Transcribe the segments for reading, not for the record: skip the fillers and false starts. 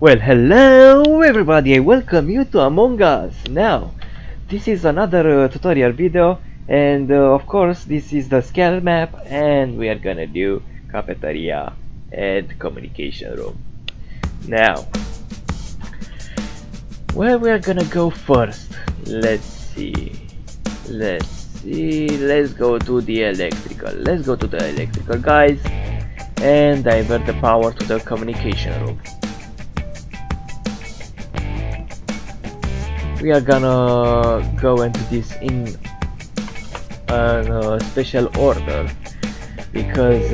Well, hello everybody, I welcome you to Among Us. Now, this is another tutorial video, and of course this is the Skeld map, and we are gonna do cafeteria and communication room. Now, where we are gonna go first? Let's go to the electrical. Let's go to the electrical, guys, and divert the power to the communication room. We are gonna go into this in special order, because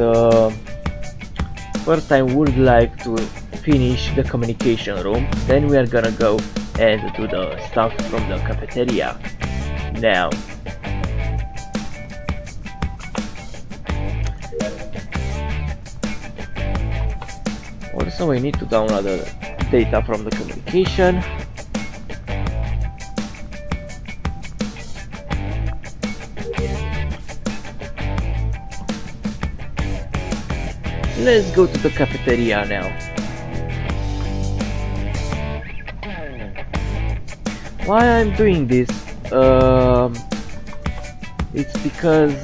first I would like to finish the communication room, then we are gonna go and do the stuff from the cafeteria. Now, also we need to download the data from the communication. Let's go to the cafeteria now. Why I'm doing this? It's because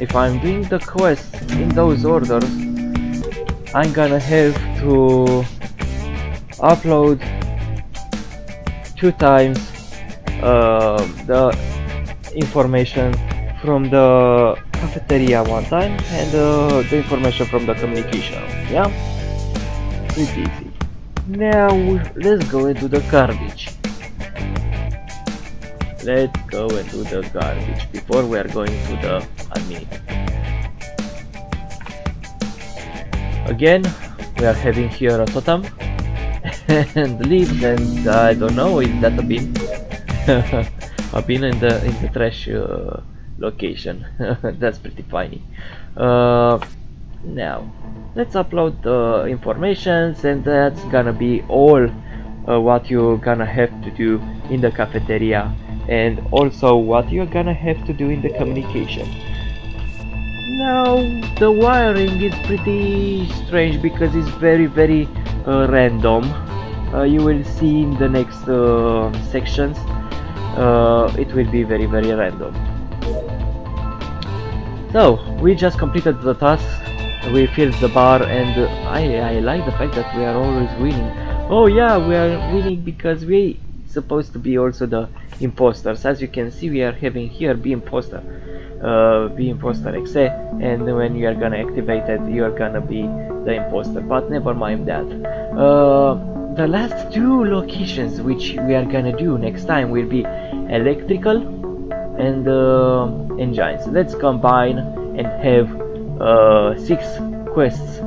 if I'm doing the quests in those orders, I'm gonna have to upload 2 times the information from the cafeteria one time, and the information from the communication. Yeah, it's easy. Now let's go into the garbage. Let's go into the garbage before we are going to the admin. Again, we are having here a totem and leaves, and I don't know, is that a bin? A bin in the trash location. That's pretty funny. Now let's upload the informations, and that's gonna be all what you're gonna have to do in the cafeteria, and also what you're gonna have to do in the communication. Now the wiring is pretty strange because it's very, very random. You will see in the next sections it will be very, very random. So, we just completed the task, we filled the bar, and I like the fact that we are always winning. Oh yeah, we are winning because we supposed to be also the imposters. As you can see, we are having here B imposter exe, and when you are gonna activate it, you are gonna be the imposter, but never mind that. The last 2 locations which we are gonna do next time will be electrical and engines. Let's combine and have 6 quests.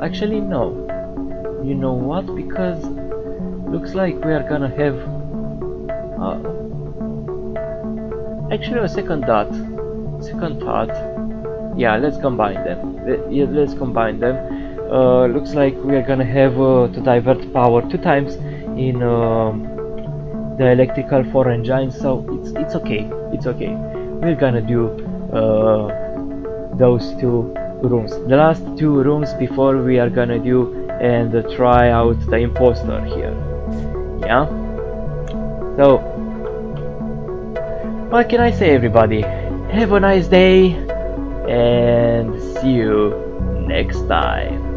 Actually no, you know what, because looks like we are gonna have actually a second thought. Yeah, let's combine them. Looks like we are gonna have to divert power 2 times in the electrical for engines, so it's okay, it's okay. We're gonna do those 2 rooms, the last 2 rooms, before we are gonna do and try out the imposter here. Yeah, so what can I say, everybody? Have a nice day and see you next time.